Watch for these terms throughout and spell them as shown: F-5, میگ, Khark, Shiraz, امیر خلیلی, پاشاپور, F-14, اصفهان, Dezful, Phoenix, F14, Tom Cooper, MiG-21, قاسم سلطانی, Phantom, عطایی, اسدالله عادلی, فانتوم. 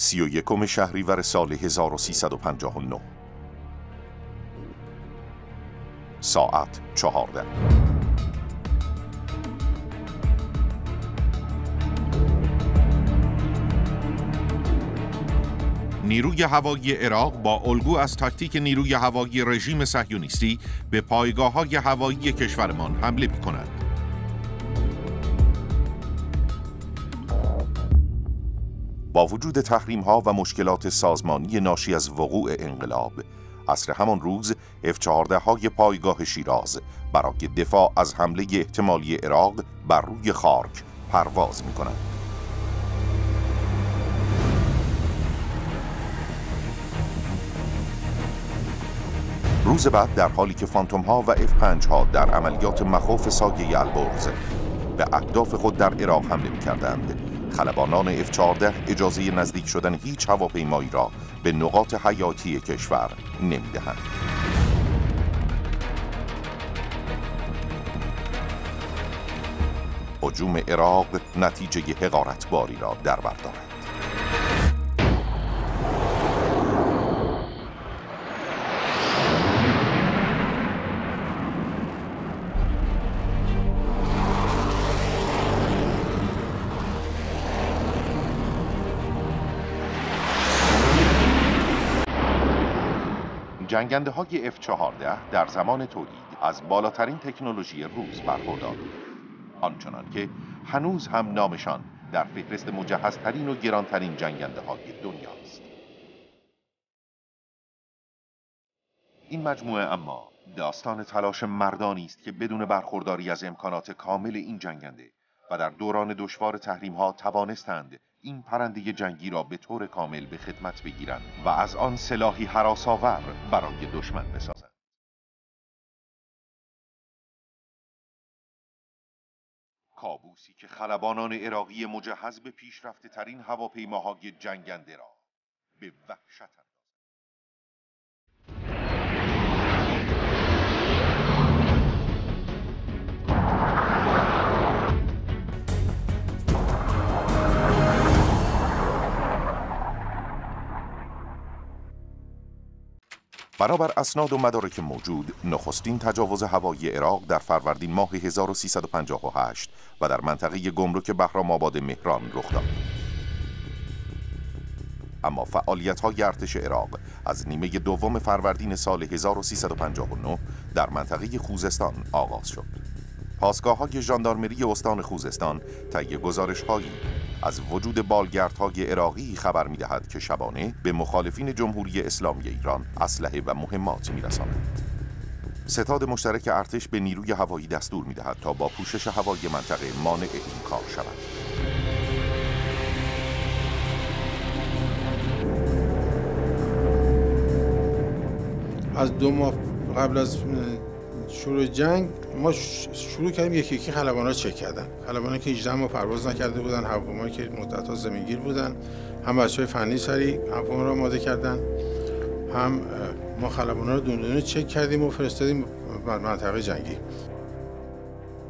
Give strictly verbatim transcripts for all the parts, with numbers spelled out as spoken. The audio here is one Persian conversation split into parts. سی و یکم شهریور سال هزار و سیصد و پنجاه و نه، ساعت چهارده. نیروی هوایی عراق با الگو از تاکتیک نیروی هوایی رژیم صهیونیستی به پایگاه‌های هوایی کشورمان حمله می‌کند. با وجود تحریم‌ها و مشکلات سازمانی ناشی از وقوع انقلاب، عصر همان روز اف چهارده های پایگاه شیراز برای دفاع از حمله احتمالی عراق بر روی خارک پرواز می‌کند. روز بعد در حالی که فانتوم ها و اف پنج ها در عملیات مخوف سایه البرز به اهداف خود در عراق حمله می کردند، خلبانان اف چهارده اجازه نزدیک شدن هیچ هواپیمایی را به نقاط حیاتی کشور نمی دهند. هجوم عراق نتیجه حقارتباری را در بر دارد. جنگنده های اف چهارده در زمان تولید از بالاترین تکنولوژی روز برخوردار بود، آنچنان که هنوز هم نامشان در فهرست مجهزترین و گرانترین جنگنده های دنیاست. این مجموعه اما داستان تلاش مردانی است که بدون برخورداری از امکانات کامل این جنگنده و در دوران دشوار تحریم ها توانستند این پرنده جنگی را به طور کامل به خدمت بگیرند و از آن سلاحی هراس‌آور برای دشمن بسازند. کابوسی که خلبانان عراقی مجهز به پیشرفته ترین هواپیماهای جنگنده را به وحشت انداخت. بنابر اسناد و مدارک موجود، نخستین تجاوز هوایی عراق در فروردین ماه هزار و سیصد و پنجاه و هشت و در منطقه گمرک بهرام‌آباد مهران رخ داد. اما فعالیت‌های ارتش عراق از نیمه دوم فروردین سال هزار و سیصد و پنجاه و نه در منطقه خوزستان آغاز شد. پاسگاه‌های ژاندارمری استان خوزستان طی گزارش‌هایی از وجود بالگردهای عراقی خبر می‌دهد که شبانه به مخالفین جمهوری اسلامی ایران اسلحه و مهمات می‌رساند. ستاد مشترک ارتش به نیروی هوایی دستور می‌دهد تا با پوشش هوایی منطقه مانع این کار شود. از دو ماه قبل از شروع جنگ ما شروع کردیم یکی یکی خلبان‌ها چک کردن. خلبان‌ها که هجده ماه پرواز نکرده بودن، هواپیمایی که مدت‌ها زمینگیر بودن، هم بچه‌های فنی سری هواپیما رو آماده کردن، هم ما خلبان‌ها رو دونه دونه چک کردیم و فرستادیم منطقه جنگی.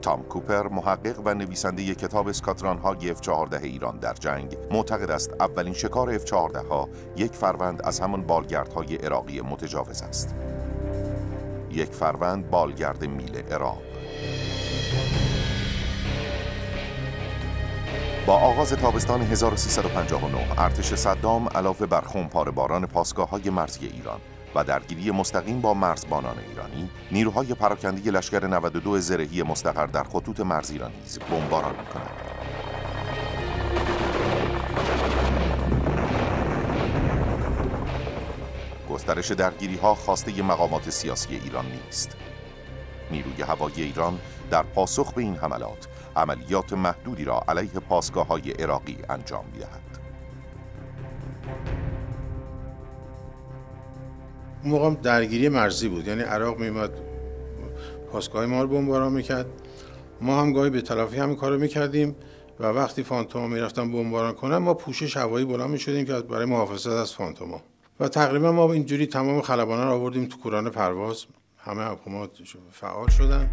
تام کوپر، محقق و نویسنده یک کتاب اسکادران‌های اف چهارده ایران در جنگ، معتقد است اولین شکار اف چهارده ها یک فروند از همان بالگردهای عراقی متجاوز است. یک فروند بالگرد میل عراق. با آغاز تابستان هزار و سیصد و پنجاه و نه ارتش صدام علاوه بر خمپاره باران پاسگاه‌های مرزی ایران و درگیری مستقیم با مرزبانان ایرانی، نیروهای پراکنده لشکر نود و دو زرهی مستقر در خطوط مرز ایران نیز بمباران می‌کنند. گسترش درگیری‌ها خواسته مقامات سیاسی ایران نیست. نیروی هوایی ایران در پاسخ به این حملات، عملیات محدودی را علیه پاسگاه‌های عراقی انجام می‌دهد. اون موقع درگیری مرزی بود، یعنی عراق می‌آمد پاسگاه ما رو بمباران می‌کرد. ما هم گاهی به تلافی همین کارو می‌کردیم و وقتی فانتوم‌ها می‌رفتن بمباران کنن، ما پوشش هوایی بلند می‌شدیم که برای محافظت از فانتوم‌ها. و تقریبا ما اینجوری تمام خلبانان را آوردیم تو کوران پرواز، همه حکومات فعال شدن.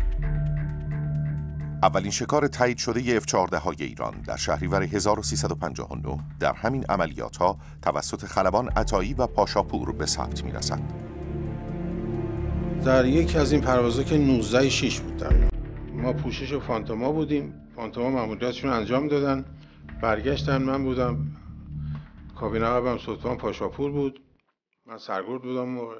اولین شکار تایید شده اف چهارده های ایران در شهریور هزار و سیصد و پنجاه و نه در همین عملیات ها توسط خلبان عطایی و پاشاپور به ثبت می رسد. در یکی از این پروازها که نوزده شش بود داریم. ما پوشش و فانتوما بودیم. فانتوما ماموریتشون انجام دادن. برگشتن، من بودم. کابینه عقبم سلطان پاشاپور بود. من سرگرد بودم موقع.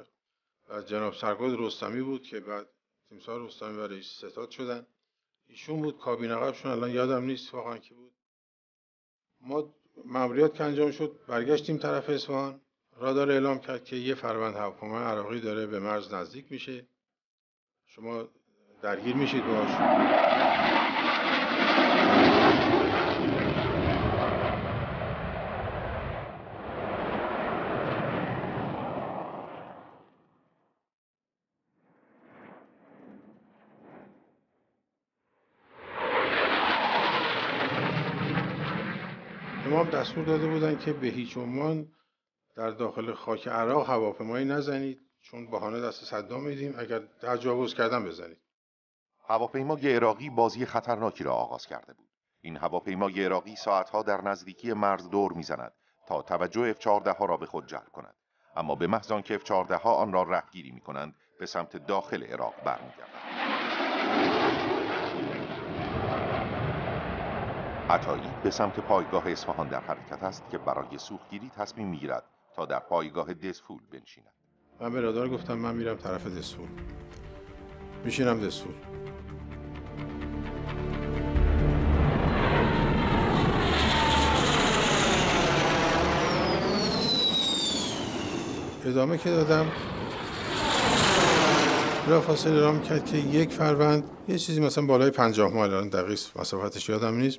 و جناب سرگرد رستمی بود که بعد تیمسار رستمی برای ستاد شدن. ایشون بود، کابینه عقبشون الان یادم نیست واقعا کی بود. ما ماموریت که انجام شد برگشتیم طرف اصفهان. رادار اعلام کرد که یه فروند هواپیمای عراقی داره به مرز نزدیک میشه، شما درگیر میشید باش. امام دستور داده بودن که به هیچ عنوان در داخل خاک عراق هواپیمایی نزنید، چون بهانه دست صدام میدیم، اگر تجاوز کردن بزنید. هواپیمای عراقی بازی خطرناکی را آغاز کرده بود. این هواپیمای عراقی ساعتها در نزدیکی مرز دور میزند تا توجه اف چهارده ها را به خود جلب کند، اما به محض آنکه اف چهارده ها آن را رهگیری میکنند به سمت داخل عراق برمیگردند. عطایی به سمت پایگاه اصفهان در حرکت است که برای سوختگیری تصمیم میگیرد تا در پایگاه دزفول بنشیند. من به رادار گفتم من میرم طرف دزفول. میشینم دزفول. ادامه که دادم را فاصله اعلام کرد که یک فروند یه چیزی مثلا بالای پنجاه مایل، الان دقیق مسافتش یادم نیست،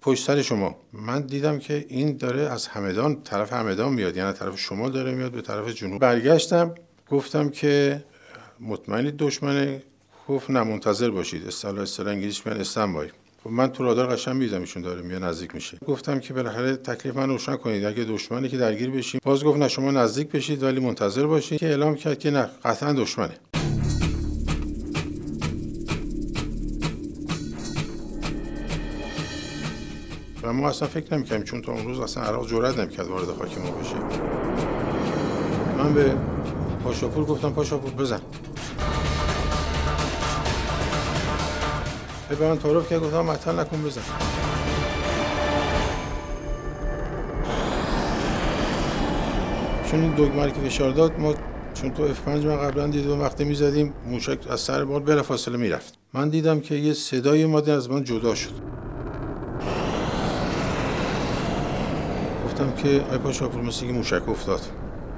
پشت سر شما. من دیدم که این داره از همدان، طرف همدان میاد، یعنی طرف شمال داره میاد به طرف جنوب. برگشتم گفتم که مطمئنید دشمنه؟ گفت نه، منتظر باشید. اصطلاح اصطلاح انگلیسی میگن استندبای. من تو رادار قشنگ می‌دیدم ایشون داره میاد نزدیک میشه. گفتم که بالاخره تکلیف من روشن کنید، اگه دشمنی که درگیر بشیم. باز گفت نه، شما نزدیک بشید ولی منتظر باشید. که اعلام کرد که نه، قطعا دشمنه. و ما اصلا فکر نمی‌کردیم، چون تا اون روز اصلا عراق جرئت نمی‌کرد وارد خاک ما بشه. من به پاشاپور گفتم پاشاپور بزن. به من تعارف که گفتم معطل نکن بزن. چون این دگمه که فشار داد، ما چون تو اف پنج من قبلا دیدم وقتی می‌زدیم موشک از سر بار بلافاصله میرفت. من دیدم که یه صدای ماده از من جدا شد. گفتم که آی پاشاپور مثل اینکه موشک افتاد،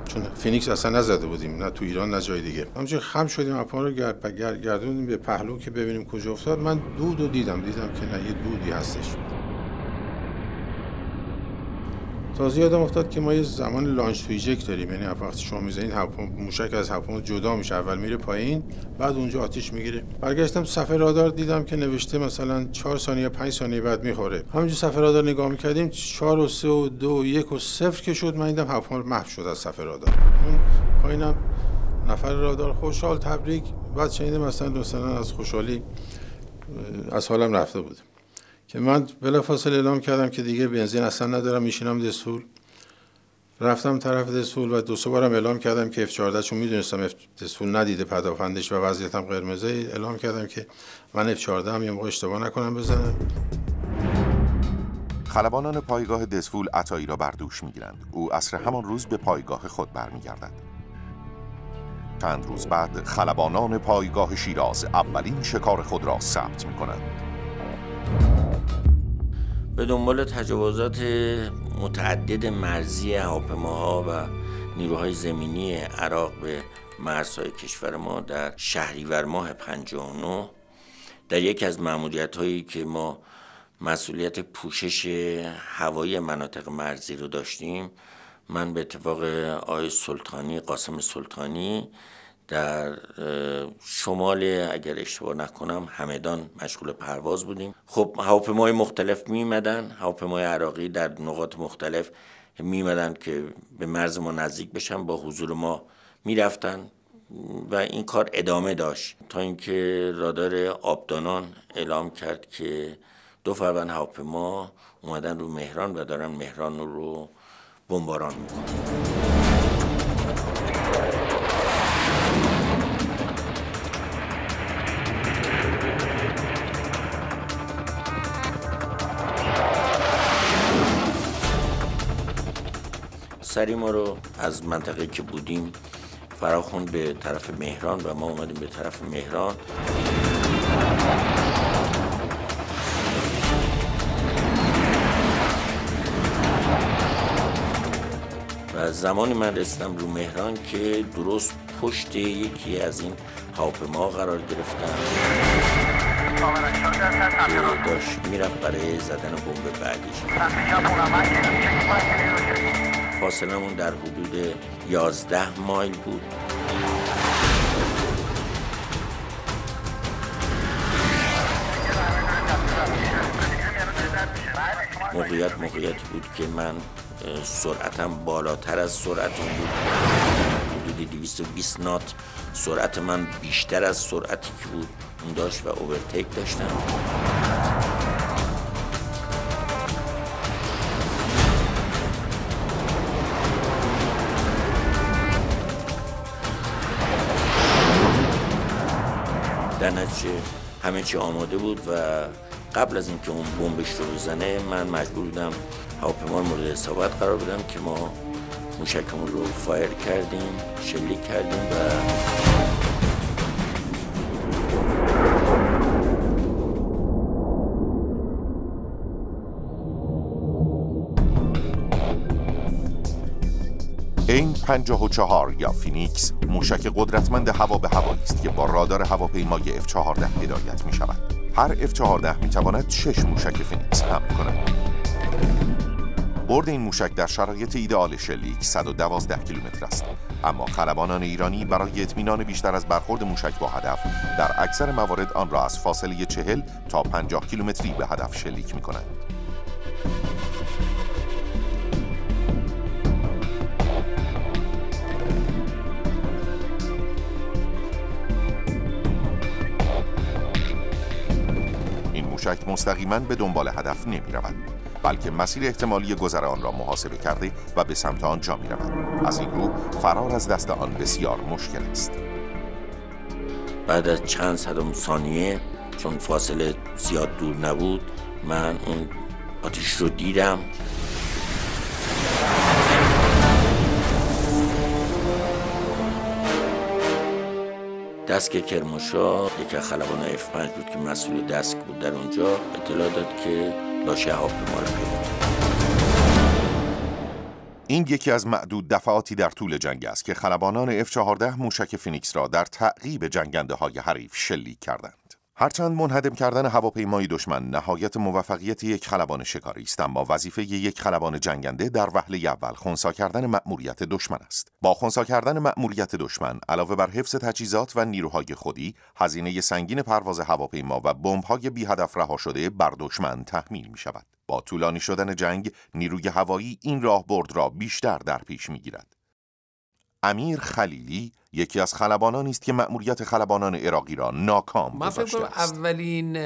چون فینیکس اصلا نزده بودیم، نه تو ایران نه جای دیگه. همچنین خم شدیم، اپا رو گردوندیم به پهلو که ببینیم کجا افتاد. من دود رو دیدم دیدم که نه، یه دودی هستش. تازه یادم افتاد که ما یه زمان لانچ تو ایجکت داریم، یعنی وقتی شما میزنید موشک از هواپیما جدا میشه، اول میره پایین بعد اونجا آتیش میگیره. برگشتم صفحه رادار دیدم که نوشته مثلا چهار ثانیه پنج ثانیه بعد میخوره. همینجوری صفحه رادار نگاه میکردیم، چهار و سه و دو و یک و صفر که شد، من دیدم هواپیما محو شد از صفحه رادار. اون پایینم نفر رادار خوشحال تبریک. بعد شنیدم مثلا مثلا از خوشحالی از حالم رفته بود که من بلافاصله اعلام کردم که دیگه بنزین اصلا ندارم، میشینم دزفول. رفتم طرف دزفول و دو سه بارم اعلام کردم که اف چهارده، چون میدونستم دزفول ندیده پدافندش و وضعیتم قرمزه، اعلام کردم که من اف چهارده هم یه موقع اشتباه نکنم بزنم. خلبانان پایگاه دزفول عطایی را بر دوش میگیرند. او عصر همان روز به پایگاه خود برمیگردد. چند روز بعد خلبانان پایگاه شیراز اولین شکار خود را ثبت میکنند. به دنبال تجاوزات متعدد مرزی هواپیماها و نیروهای زمینی عراق به مرزهای کشور ما در شهریور ماه پنجاه و نه، در یکی از مأموریت‌هایی که ما مسئولیت پوشش هوایی مناطق مرزی رو داشتیم، من به اتفاق آقای سلطانی، قاسم سلطانی، در شمال اگر اشتباه نکنم همدان مشغول پرواز بودیم. خب هواپیمای مختلف میمدن، هواپیمای عراقی در نقاط مختلف میمدن که به مرز ما نزدیک بشن، با حضور ما میرفتن، و این کار ادامه داشت تا اینکه رادار آبدانان اعلام کرد که دو فروند هواپیما اومدن رو مهران و دارن مهران رو بمباران میکنن. سری ما رو از منطقه که بودیم فراخوند به طرف مهران و ما اومدیم به طرف مهران. و زمانی من رسیدم رو مهران که درست پشت یکی از این هواپیما قرار گرفتم که داشت میرفت برای زدن بمب بعدیش. فاصلمون در حدود یازده مایل بود. موقعیت موقعیتی بود که من سرعتم بالاتر از سرعت اون بود. حدود دویست و بیست نات سرعت من بیشتر از سرعتی که بود اون داشت و اوورتیک داشتم. همه چی آماده بود و قبل از اینکه اون بمبش رو بزنه من مجبور بودم هواپیما مورد اصابت قرار بدم که ما موشکمون رو فایر کردیم، شلیک کردیم و این پنجاه و چهار یا فینیکس موشک قدرتمند هوا به هوایی است که با رادار هواپیمای اف چهارده هدایت می شود. هر اف چهارده می تواند شش موشک فینیکس حمل کند. برد این موشک در شرایط ایدئال شلیک صد و دوازده کیلومتر است، اما خلبانان ایرانی برای اطمینان بیشتر از برخورد موشک با هدف در اکثر موارد آن را از فاصله چهل تا پنجاه کیلومتری به هدف شلیک می کنند. موشک مستقیما به دنبال هدف نمی رود، بلکه مسیر احتمالی گذر آن را محاسبه کرده و به سمت آنجا می رود. از این رو فرار از دست آن بسیار مشکل است. بعد از چند صدم ثانیه، چون فاصله زیاد دور نبود، من اون آتش رو دیدم. دسک کرمانشاه، یکی از خلبان اف پنج بود که مسئول دسک بود در اونجا، اطلاع داد که لاشه هواپیما را پیدا کرده. این یکی از معدود دفعاتی در طول جنگ است که خلبانان اف چهارده موشک فینیکس را در تعقیب جنگنده‌های حریف شلیک کردند. هرچند منهدم کردن هواپیمای دشمن نهایت موفقیت یک خلبان شکاری است، اما وظیفه یک خلبان جنگنده در وهله اول خنثی کردن مأموریت دشمن است. با خنثی کردن مأموریت دشمن علاوه بر حفظ تجهیزات و نیروهای خودی، هزینه سنگین پرواز هواپیما و بمب‌های بی هدف رها شده بر دشمن تحمیل می شود. با طولانی شدن جنگ، نیروی هوایی این راهبرد را بیشتر در پیش می گیرد. امیر خلیلی یکی از خلبانانی است که مأموریت خلبانان عراقی را ناکام گذاشته است. اولین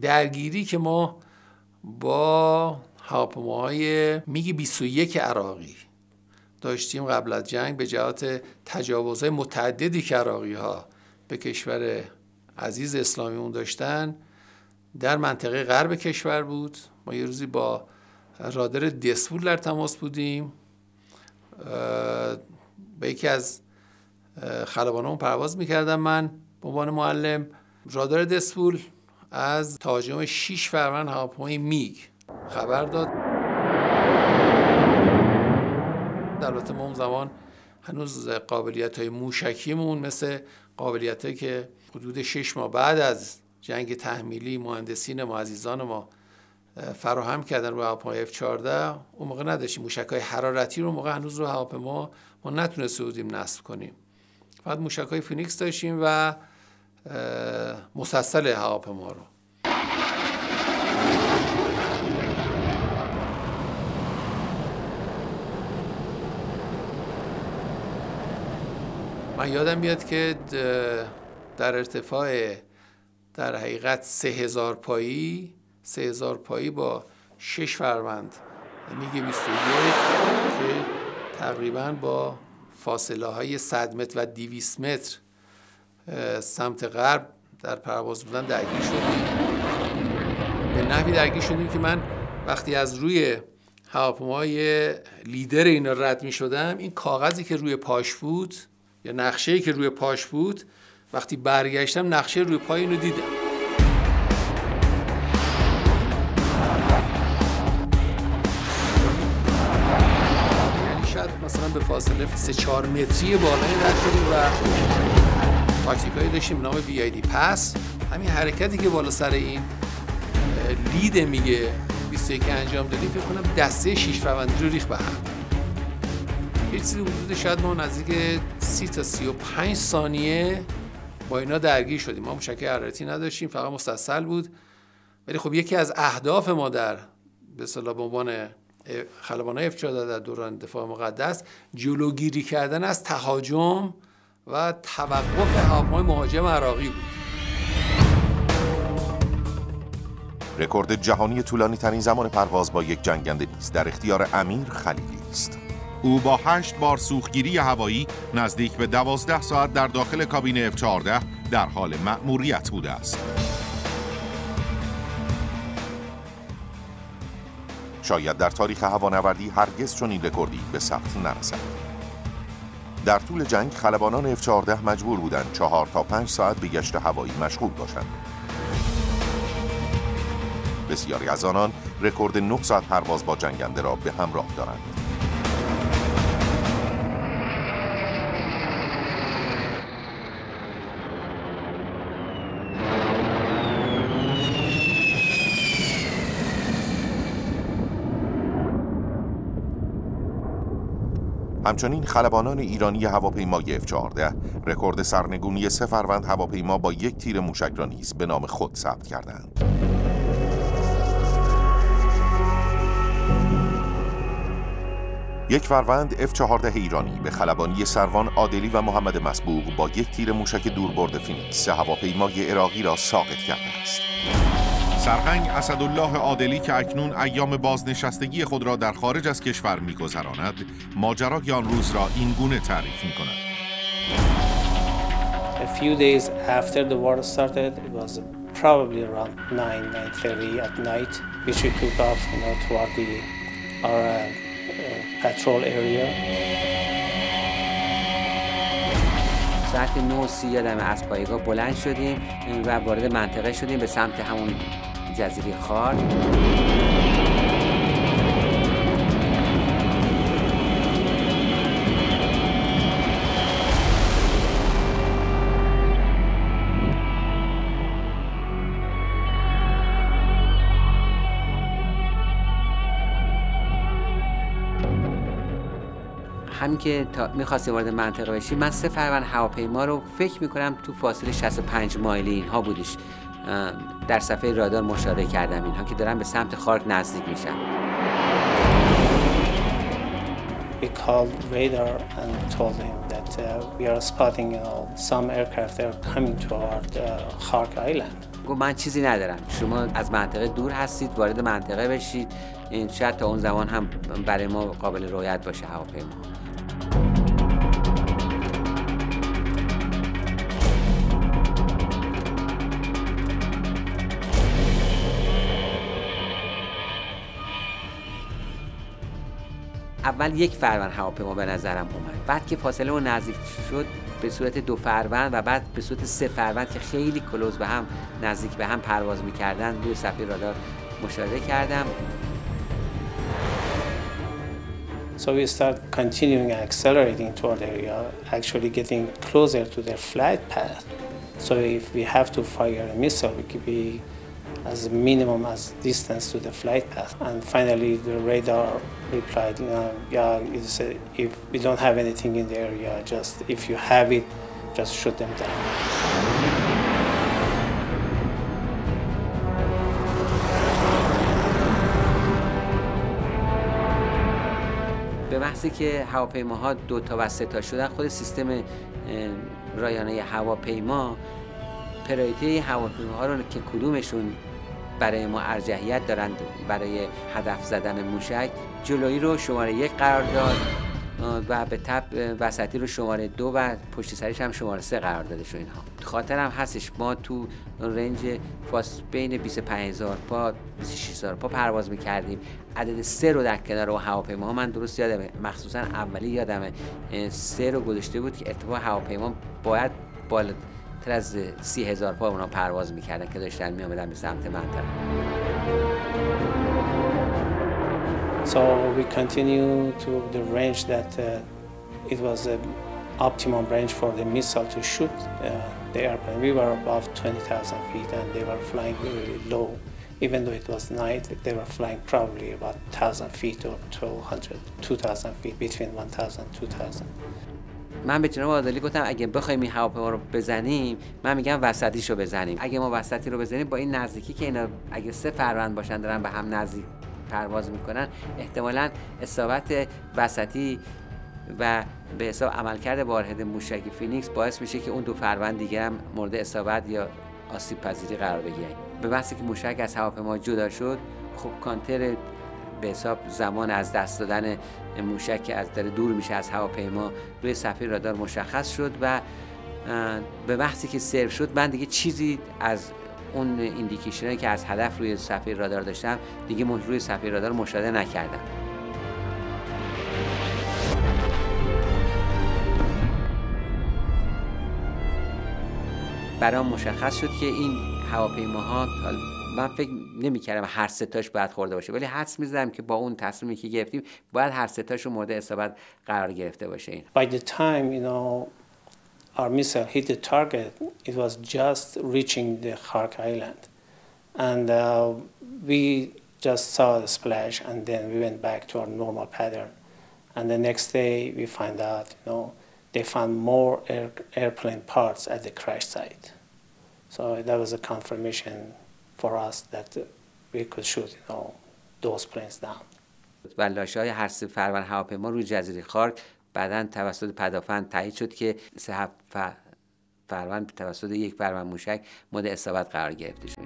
درگیری که ما با هواپیماهای میگ بیست و یک عراقی داشتیم قبل از جنگ به جهت تجاوزهای متعددی که عراقی‌ها به کشور عزیز اسلامیمون داشتن در منطقه غرب کشور بود. ما یه روزی با رادار دزفول در تماس بودیم، به یکی از خلبانان پرواز میکردم من به عنوان معلم. رادار دزفول از تهاجم شش فروند هواپیمای میگ خبر داد. البته ما اون زمان هنوز قابلیت های موشکیمون مثل قابلیت هایی که حدود شش ماه بعد از جنگ تحمیلی مهندسین ما عزیزان ما فراهم کردن رو هواپیمای اف چهارده اون موقع نداشتیم. موشک‌های حرارتی رو موقع هنوز رو هواپیما ما نتونسته بودیم نصب کنیم، فقط موشک‌های فینیکس داشتیم و مسلسل هواپیما رو. من یادم میاد که در ارتفاع در حقیقت سه هزار پایی سه هزار پایی با شش فروند میگ بیست و یک که تقریبا با فاصله های صد متر و دویست متر سمت غرب در پرواز بودن درگیر شدیم. به نحوی درگیر شدیم که من وقتی از روی هواپیمای لیدر اینا رد می شدم، این کاغذی که روی پاش بود یا نقشه‌ای که روی پاش بود، وقتی برگشتم نقشه روی پای اینو دیدم. یعنی شاید مثلا به فاصله سه چهار متری بالایی رد شدیم و تاکتیکایی داشتیم به نام بی آی دی پس. همین حرکتی که بالا سر این لید میگه بیست و یک انجام دادیم، فکر کنم دسته شیش فروندی رو ریخ به هم. یه چیزی حدود شاید ما نزدیک سی تا سی و پنج ثانیه با اینا درگیر شدیم. ما موشک حرارتی نداشتیم، فقط مستسل بود. ولی خب یکی از اهداف ما در به اصطلاح به عنوان خلبان‌های اف چهارده در دوران دفاع مقدس، جلوگیری کردن از تهاجم و توقف هواپیمای مهاجم عراقی بود. رکورد جهانی طولانی ترین زمان پرواز با یک جنگنده نیز در اختیار امیر خلیلی است. او با هشت بار سوختگیری هوایی نزدیک به دوازده ساعت در داخل کابین اف چهارده در حال مأموریت بوده است. شاید در تاریخ هوانوردی هرگز چنین رکوردی به ثبت نرسد. در طول جنگ خلبانان اف چهارده مجبور بودند چهار تا پنج ساعت به گشت هوایی مشغول باشند. بسیاری از آنان رکورد نه ساعت پرواز با جنگنده را به همراه دارند. همچنین خلبانان ایرانی هواپیمای اف چهارده رکورد سرنگونی سه فروند هواپیما با یک تیر موشک را نیز به نام خود ثبت کردند. یک فروند اف چهارده ایرانی به خلبانی سروان عادلی و محمد مسبوق با یک تیر موشک دوربرد فینیکس هواپیمای عراقی را ساقط کرده است. سرهنگ اسدالله عادلی که اکنون ایام بازنشستگی خود را در خارج از کشور می‌گذراند، ماجرای آن روز را این گونه تعریف می‌کند. A few days after the war started, it was probably around nine, nine thirty at night, which we took off, you know, toward the our uh, patrol area. ساعت نه و سی یادم از پایگاه بلند شدیم و وارد منطقه شدیم به سمت همون جزیره خارک. همین که تا می‌خواستیم وارد منطقه بشیم، من سه فروند هواپیما رو فکر می‌کنم تو فاصله شصت و پنج مایلی اینها بودش در صفحه رادار مشاهده کردم اینها که دارن به سمت خارک نزدیک میشن. We called radar and told him that uh, we are spotting uh, some aircraft that are coming toward uh, Khark Island. گفت من چیزی ندارم، شما از منطقه دور هستید، وارد منطقه بشید. این شاید تا اون زمان هم برای ما قابل رویت باشه هواپیما. اول یک فروند هواپیما به نظرم اومد، بعد که فاصله اون نزدیک شد به صورت دو فروند و بعد به صورت سه فروند که خیلی کلوز به هم نزدیک به هم پرواز می‌کردن دو صفحه رادار مشاهده کردم. So we start continuing and accelerating toward the area, actually getting closer to their flight path. So if we have to fire a missile, it could be as minimum as distance to the flight path. And finally, the radar replied, no, "Yeah, it's a, if we don't have anything in the area, just if you have it, just shoot them down." محضی که هواپیماها دو تا و سه تا شدن، خود سیستم رایانه هواپیما پرایتی هواپیماها رو که کدومشون برای ما ارجحیت دارند برای هدف زدن موشک، جلویی رو شماره یک قرار داد و به تپ وسطی رو شماره دو و پشت سریش هم شماره سه قرار داده شد. اینها خاطرم هستش ما تو رنج فاس بین بیست و پنج هزار پا بیست و شش هزار پا پرواز می‌کردیم. عدد سه رو در کنار و هواپیما من درست یادمه، مخصوصا اولی یادمه سه رو گذاشته بود که ارتفاع هواپیما باید بالا تر از سی هزار پا اونا پرواز می‌کردن که داشتن می‌آمدن به سمت منطقه. So we continue to the range that uh, it was the optimum range for the missile to shoot uh, the airplane. We were above twenty thousand feet and they were flying really low. Even though it was night, they were flying probably about one thousand feet or twelve hundred, two thousand feet, between one thousand and two thousand. من به جناب عادلی گفتم اگه بخوایم این هواپیما رو بزنیم، من میگم وسطیشو بزنیم. اگه ما وسطی رو بزنیم با این نزدیکی که اینا اگه سه فروند باشن دارن به هم نزدیک پرواز میکنن، احتمالاً اصابت وسطی و به حساب عملکرد واحد موشکی فینیکس باعث میشه که اون دو فروند دیگه هم مورد اصابت یا آسیب پذیری قرار بگیرن. به واسه که موشک از هواپیما جدا شد، خب کانتر به حساب زمان از دست دادن موشک که از داره دور میشه از هواپیما روی صفحه رادار مشخص شد و به وقتی که سرو شد من دیگه چیزی از اون ایندیکیشنایی که از هدف روی صفحه رادار داشتم دیگه روی صفحه رادار مشاهده نکردم. برام مشخص شد که این هواپیماها، من فکر نمی‌کردم هر سه تاش باید خورده باشه، ولی حدس می‌زدم که با اون تصمیمی که گرفتیم باید هر سه تاش رو مورد اصابت قرار گرفته باشه. این By the time, you know... Our missile hit the target, it was just reaching the Khark island. And uh, we just saw the splash and then we went back to our normal pattern. And the next day we find out, you know, they found more air airplane parts at the crash site. So that was a confirmation for us that we could shoot, you know, those planes down. و لاشه‌های هر سه فروند هواپیما روی جزیره خارک بعداً توسط پدافند تایید شد که سه هفت فروند توسط یک فروند موشک مورد اصابت قرار گرفته شد.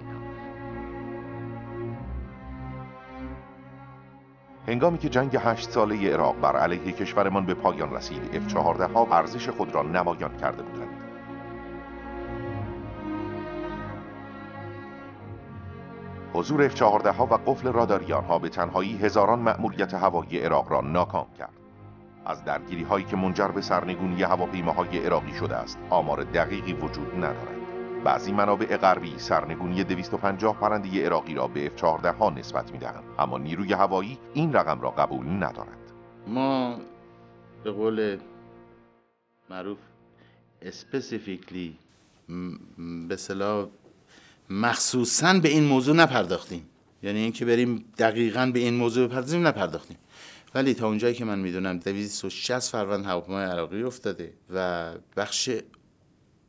هنگامی که جنگ هشت ساله عراق بر علیه کشورمان به پایان رسید، اف چهارده ها ارزش خود را نمایان کرده بودند. حضور اف چهارده ها و قفل راداریان ها به تنهایی هزاران مأموریت هوایی عراق را ناکام کرد. از درگیری هایی که منجر به سرنگونی هواپیماهای عراقی شده است، آمار دقیقی وجود ندارد. بعضی منابع غربی سرنگونی دویست و پنجاه پرنده عراقی را به اف چهارده ها نسبت می‌دهند، اما نیروی هوایی این رقم را قبول ندارد. ما به قول معروف اسپسیفیکلی به اصطلاح مخصوصاً به این موضوع نپرداختیم. یعنی اینکه بریم دقیقاً به این موضوع بپردازیم نپرداختیم. ولی تا اونجایی که من میدونم دویست و شصت فروند هواپیمای عراقی افتاده و بخش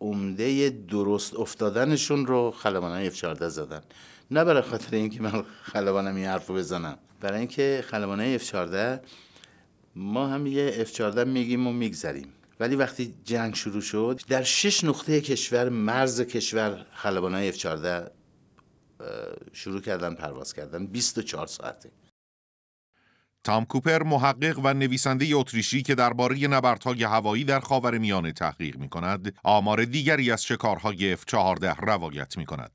عمده درست افتادنشون رو خلبان‌های اف چهارده زدن. نه برای خاطر اینکه من خلبانم این حرفو بزنم، برای اینکه خلبان‌های اف چهارده، ما هم یه اف چهارده میگیم و میگذریم، ولی وقتی جنگ شروع شد در شش نقطه کشور مرز کشور خلبان‌های اف چهارده شروع کردن پرواز کردن بیست و چهار ساعته. تام کوپر، محقق و نویسنده اتریشی که درباره نبردهای هوایی در خاورمیانه تحقیق می کند، آمار دیگری از شکارهای اف چهارده روایت می کند.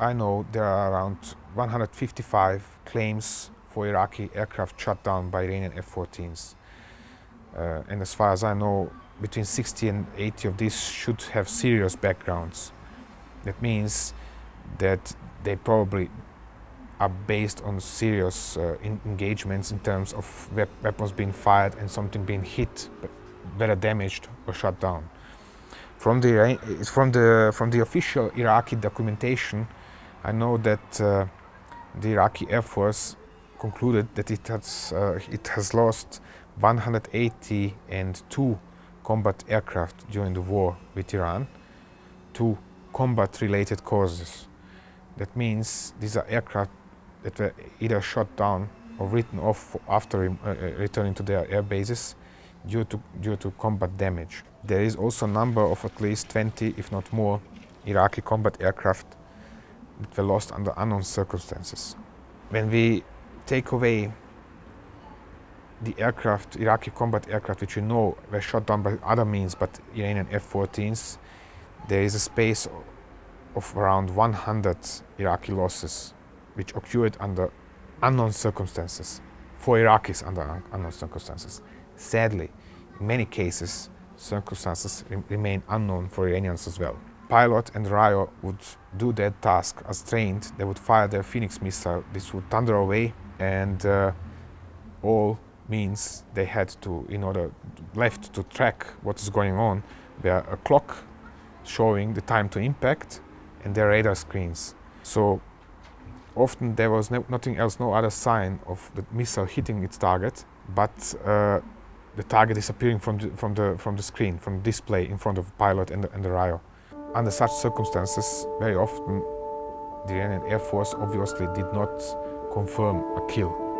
I know there are around one hundred fifty-five claims for Iraqi aircraft shot down by Iranian F fourteens. Uh, and as far as I know, between sixty and eighty of these should have serious backgrounds. That means that they probably are based on serious uh, in engagements in terms of wep weapons being fired and something being hit, whether damaged or shut down. From the from the from the official Iraqi documentation, I know that uh, the Iraqi Air Force concluded that it has uh, it has lost one hundred eighty-two combat aircraft during the war with Iran to combat-related causes. That means these are aircraft that were either shot down or written off after uh, returning to their air bases due to, due to combat damage. There is also a number of at least twenty, if not more, Iraqi combat aircraft that were lost under unknown circumstances. When we take away the aircraft, Iraqi combat aircraft, which we know were shot down by other means, but Iranian F fourteens, there is a space of around one hundred Iraqi losses, which occurred under unknown circumstances, for Iraqis under unknown circumstances. Sadly, in many cases, circumstances re remain unknown for Iranians as well. Pilot and R I O would do their task as trained. They would fire their Phoenix missile. This would thunder away, and uh, all means they had to, in order left to track what is going on, there are a clock showing the time to impact and their radar screens. So often there was no, nothing else, no other sign of the missile hitting its target, but uh, the target disappearing from the, from the, from the screen, from the display in front of the pilot and the, and the R I O. Under such circumstances, very often the Iranian Air Force obviously did not confirm a kill.